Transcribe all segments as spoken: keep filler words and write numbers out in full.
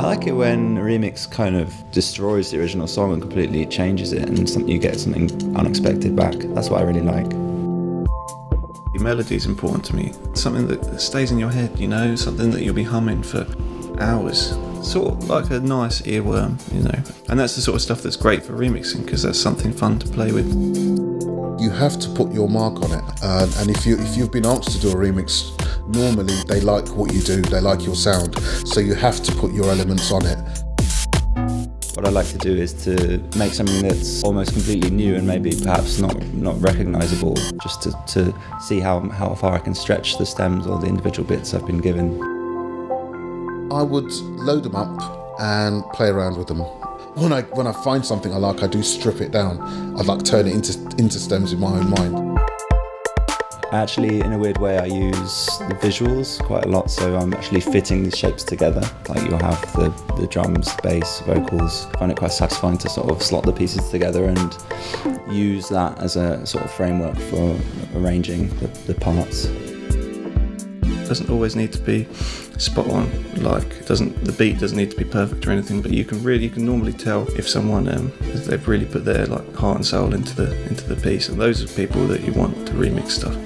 I like it when a remix kind of destroys the original song and completely changes it, and something, you get something unexpected back. That's what I really like. The melody is important to me. Something that stays in your head, you know, something that you'll be humming for hours. Sort of like a nice earworm, you know. And that's the sort of stuff that's great for remixing, because that's something fun to play with. You have to put your mark on it. Uh, and if, you, if you've been asked to do a remix, normally they like what you do, they like your sound, so you have to put your elements on it. What I like to do is to make something that's almost completely new and maybe perhaps not not recognisable, just to, to see how, how far I can stretch the stems or the individual bits I've been given. I would load them up and play around with them. When I, when I find something I like, I do strip it down. I'd like turn it into, into stems in my own mind. Actually, in a weird way, I use the visuals quite a lot, so I'm actually fitting these shapes together. Like, you'll have the, the drums, bass, vocals. I find it quite satisfying to sort of slot the pieces together and use that as a sort of framework for arranging the, the parts. It doesn't always need to be spot on. Like, doesn't the beat doesn't need to be perfect or anything, but you can really you can normally tell if someone um, if they've really put their like heart and soul into the into the piece, and those are people that you want to remix stuff.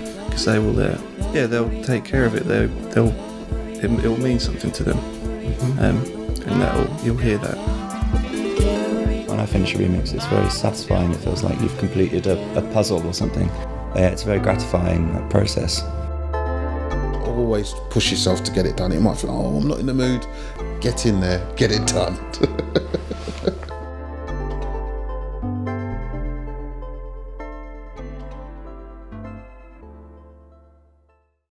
They will, uh, yeah, they'll take care of it. They'll, they'll, it, it'll mean something to them, um, and that'll, you'll hear that. When I finish a remix, it's very satisfying. It feels like you've completed a, a puzzle or something. Yeah, it's a very gratifying uh, process. Always push yourself to get it done. It might feel, oh, I'm not in the mood. Get in there, get it done.